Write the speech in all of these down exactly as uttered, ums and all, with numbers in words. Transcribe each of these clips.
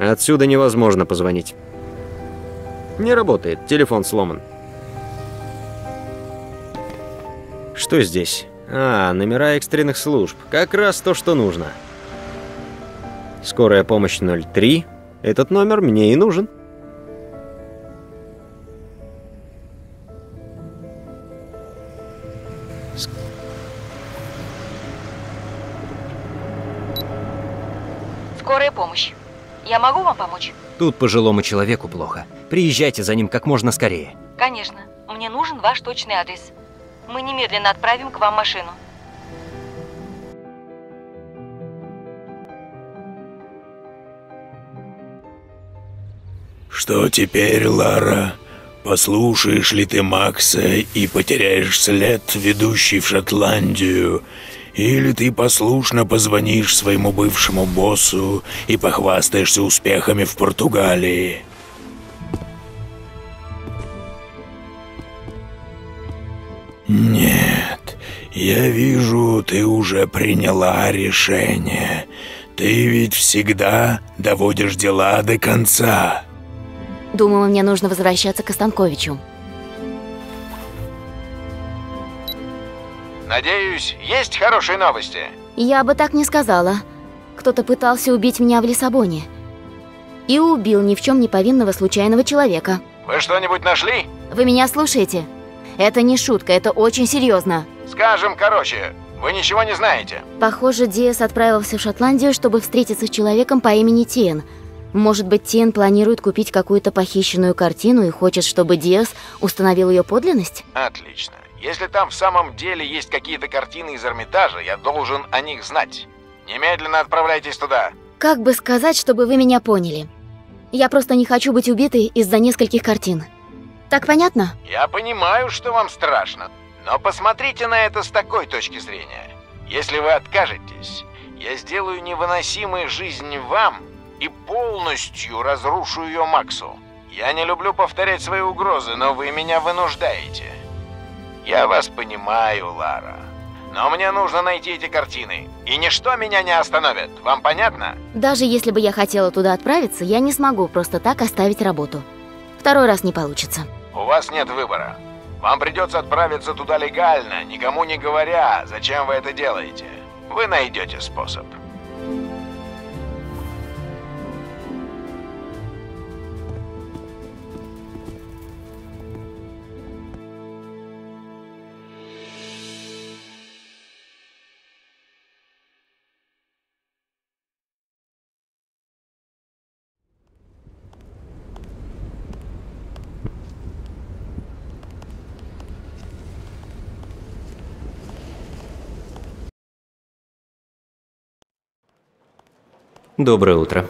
Отсюда невозможно позвонить. Не работает, телефон сломан. Что здесь? А, номера экстренных служб. Как раз то, что нужно. Скорая помощь ноль три. Этот номер мне и нужен. Скорая помощь. Я могу вам помочь? Тут пожилому человеку плохо. Приезжайте за ним как можно скорее. Конечно. Мне нужен ваш точный адрес. Мы немедленно отправим к вам машину. Что теперь, Лара? Послушаешь ли ты Макса и потеряешь след, ведущий в Шотландию? Или ты послушно позвонишь своему бывшему боссу и похвастаешься успехами в Португалии? Нет, я вижу, ты уже приняла решение. Ты ведь всегда доводишь дела до конца. Думала, мне нужно возвращаться к Останковичу. Надеюсь, есть хорошие новости? Я бы так не сказала. Кто-то пытался убить меня в Лиссабоне. И убил ни в чем не повинного случайного человека. Вы что-нибудь нашли? Вы меня слушаете? Это не шутка, это очень серьезно. Скажем, короче, вы ничего не знаете. Похоже, Диас отправился в Шотландию, чтобы встретиться с человеком по имени Тиэн. Может быть, Тиэн планирует купить какую-то похищенную картину и хочет, чтобы Диас установил ее подлинность? Отлично. Если там в самом деле есть какие-то картины из Эрмитажа, я должен о них знать. Немедленно отправляйтесь туда. Как бы сказать, чтобы вы меня поняли? Я просто не хочу быть убитой из-за нескольких картин. Так понятно? Я понимаю, что вам страшно, но посмотрите на это с такой точки зрения. Если вы откажетесь, я сделаю невыносимой жизнь вам и полностью разрушу ее Максу. Я не люблю повторять свои угрозы, но вы меня вынуждаете. Я вас понимаю, Лара, но мне нужно найти эти картины, и ничто меня не остановит, вам понятно? Даже если бы я хотела туда отправиться, я не смогу просто так оставить работу. Второй раз не получится. У вас нет выбора. Вам придется отправиться туда легально, никому не говоря, зачем вы это делаете. Вы найдете способ. Доброе утро.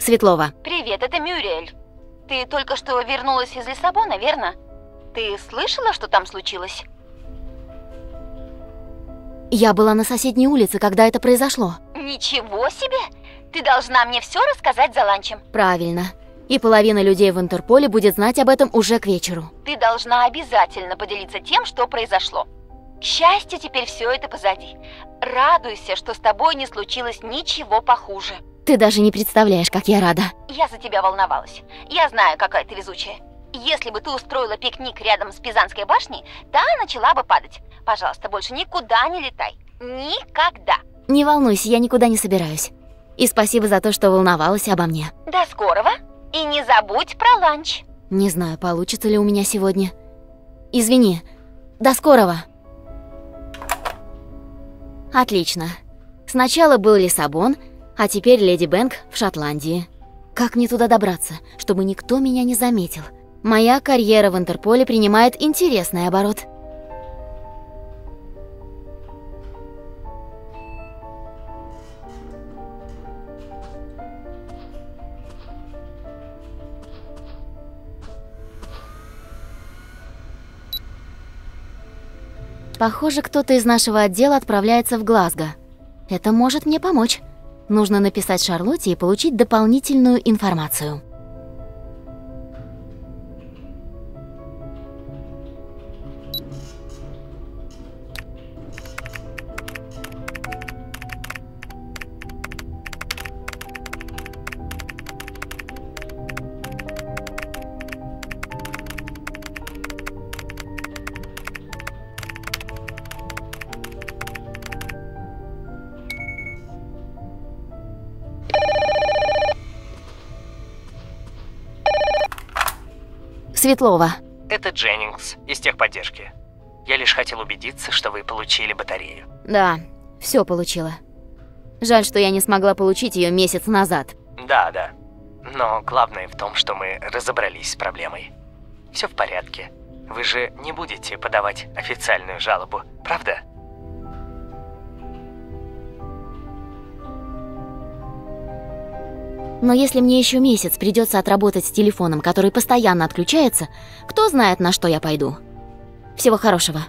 Светлова. Привет, это Мюриэль. Ты только что вернулась из Лиссабона, верно? Ты слышала, что там случилось? Я была на соседней улице, когда это произошло. Ничего себе! Ты должна мне все рассказать за ланчем. Правильно. И половина людей в Интерполе будет знать об этом уже к вечеру. Ты должна обязательно поделиться тем, что произошло. К счастью, теперь все это позади. Радуйся, что с тобой не случилось ничего похуже. Ты даже не представляешь, как я рада. Я за тебя волновалась. Я знаю, какая ты везучая. Если бы ты устроила пикник рядом с Пизанской башней, та начала бы падать. Пожалуйста, больше никуда не летай. Никогда. Не волнуйся, я никуда не собираюсь. И спасибо за то, что волновалась обо мне. До скорого. И не забудь про ланч. Не знаю, получится ли у меня сегодня. Извини. До скорого. Отлично. Сначала был Лиссабон, а теперь Леди Бэнк в Шотландии. Как мне туда добраться, чтобы никто меня не заметил? Моя карьера в Интерполе принимает интересный оборот. Похоже, кто-то из нашего отдела отправляется в Глазго. Это может мне помочь. Нужно написать Шарлотте и получить дополнительную информацию. Светлова. Это Дженнингс из техподдержки. Я лишь хотел убедиться, что вы получили батарею. Да, все получила. Жаль, что я не смогла получить ее месяц назад. Да, да. Но главное в том, что мы разобрались с проблемой. Все в порядке. Вы же не будете подавать официальную жалобу, правда? Но если мне еще месяц придется отработать с телефоном, который постоянно отключается, кто знает, на что я пойду. Всего хорошего.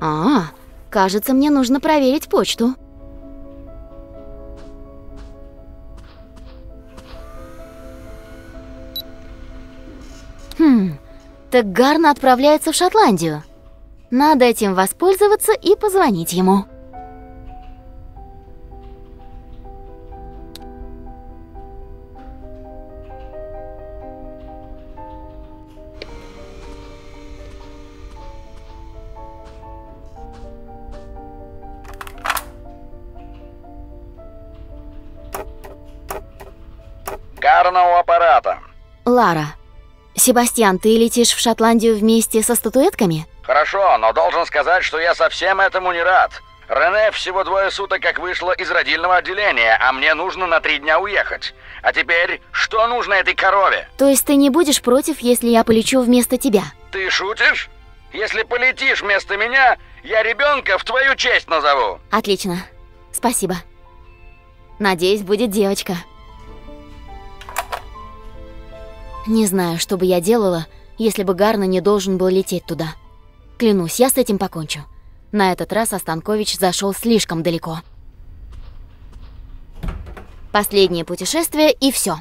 А, кажется, мне нужно проверить почту. Хм... Так Гарно отправляется в Шотландию. Надо этим воспользоваться и позвонить ему. Гарно у аппарата. Лара. Себастьян, ты летишь в Шотландию вместе со статуэтками? Хорошо, но должен сказать, что я совсем этому не рад. Рене всего двое суток как вышла из родильного отделения, а мне нужно на три дня уехать. А теперь, что нужно этой корове? То есть ты не будешь против, если я полечу вместо тебя? Ты шутишь? Если полетишь вместо меня, я ребенка в твою честь назову. Отлично, спасибо. Надеюсь, будет девочка. Не знаю, что бы я делала, если бы Гарно не должен был лететь туда. Клянусь, я с этим покончу. На этот раз Останкович зашел слишком далеко. Последнее путешествие и все.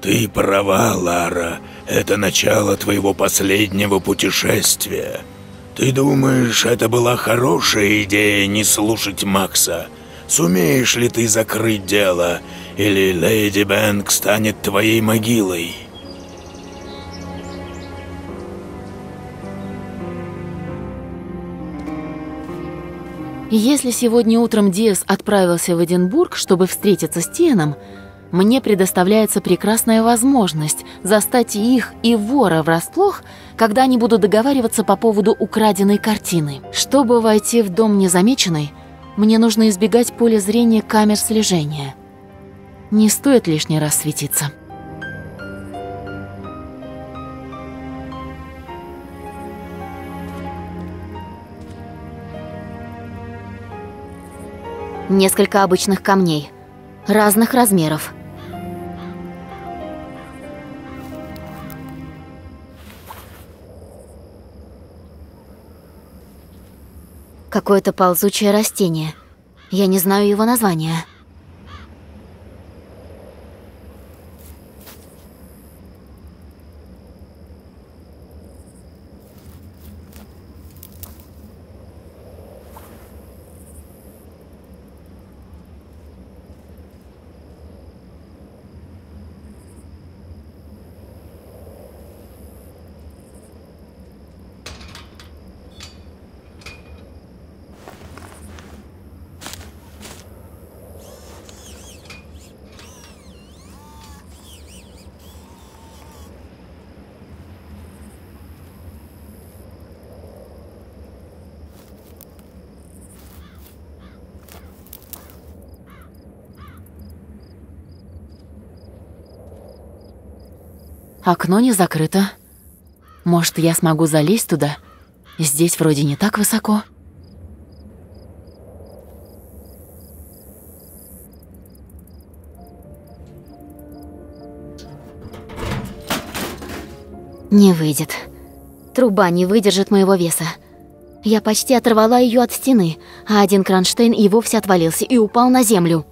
Ты права, Лара. Это начало твоего последнего путешествия. Ты думаешь, это была хорошая идея не слушать Макса? Сумеешь ли ты закрыть дело, или Леди Бэнк станет твоей могилой? Если сегодня утром Диас отправился в Эдинбург, чтобы встретиться с Тиэном, мне предоставляется прекрасная возможность застать и их, и вора врасплох, когда они будут договариваться по поводу украденной картины. Чтобы войти в дом незамеченной, мне нужно избегать поля зрения камер слежения. Не стоит лишний раз светиться. Несколько обычных камней, разных размеров. Какое-то ползучее растение. Я не знаю его названия. Окно не закрыто. Может, я смогу залезть туда? Здесь вроде не так высоко. Не выйдет. Труба не выдержит моего веса. Я почти оторвала ее от стены, а один кронштейн и вовсе отвалился и упал на землю.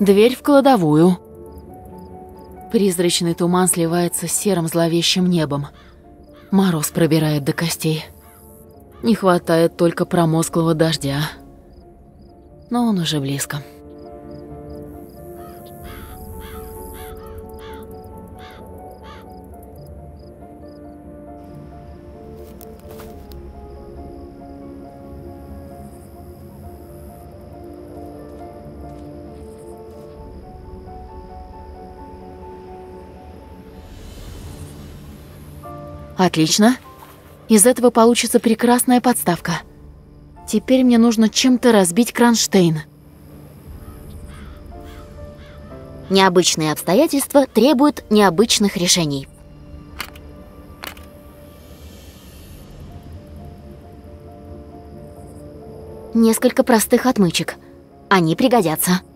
Дверь в кладовую. Призрачный туман сливается с серым зловещим небом. Мороз пробирает до костей. Не хватает только промозглого дождя. Но он уже близко. Отлично. Из этого получится прекрасная подставка. Теперь мне нужно чем-то разбить кронштейн. Необычные обстоятельства требуют необычных решений. Несколько простых отмычек. Они пригодятся.